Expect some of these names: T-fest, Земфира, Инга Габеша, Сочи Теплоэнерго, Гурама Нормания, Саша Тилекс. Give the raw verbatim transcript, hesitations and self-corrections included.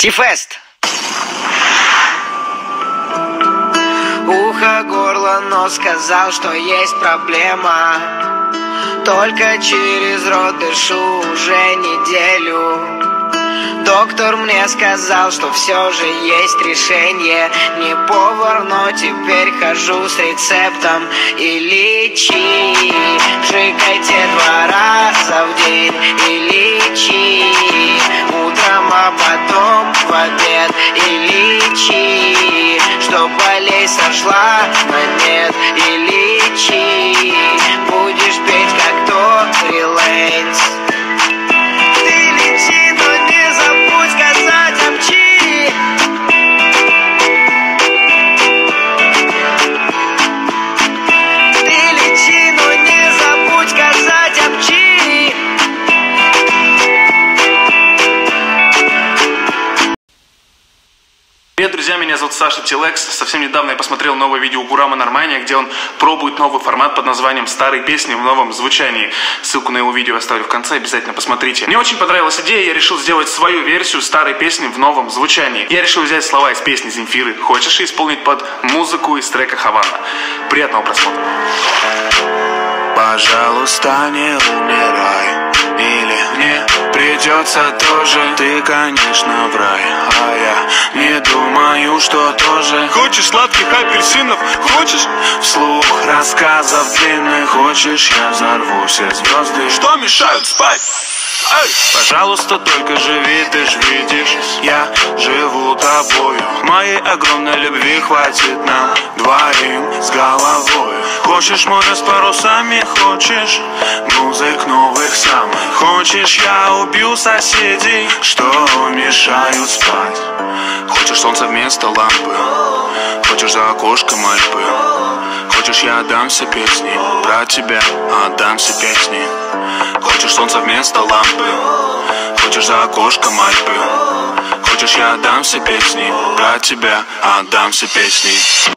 Ти-фест. Ухо, горло, нос сказал, что есть проблема. Только через рот дышу уже неделю. Доктор мне сказал, что все же есть решение. Не повар, но теперь хожу с рецептом и лечи. Пшикайте два раза в день и лечи. Утром, а потом в обед и лечи. Чтоб болезнь сошла на нет и лечи. Будешь петь как тот Релейнс. Привет, друзья, меня зовут Саша Тилекс. Совсем недавно я посмотрел новое видео Гурама Нормания, где он пробует новый формат под названием «Старые песни в новом звучании». Ссылку на его видео оставлю в конце, обязательно посмотрите. Мне очень понравилась идея, я решил сделать свою версию «Старые песни в новом звучании». Я решил взять слова из песни Земфиры «Хочешь» и исполнить под музыку из трека «Гавана». Приятного просмотра. Пожалуйста, не умирай, или мне придется тоже. Ты, конечно, в рай, а я не думаю, что тоже. Хочешь сладких апельсинов? Хочешь? Вслух рассказов длинных хочешь? Я взорву все звезды, что мешают спать. Эй! Пожалуйста, только живи, ты ж видишь, я живу тобою. Моей огромной любви хватит нам двоим с головой. Хочешь море с парусами, хочешь музык новых самых. Хочешь, я убью соседей, что мешают спать. Хочешь солнце вместо лампы, хочешь за окошком Альпы. Хочешь, я отдамся песни, про тебя отдамся песни. Хочешь солнце вместо лампы, хочешь за окошком Альпы. Хочешь, я отдамся песни, про тебя отдамся песни.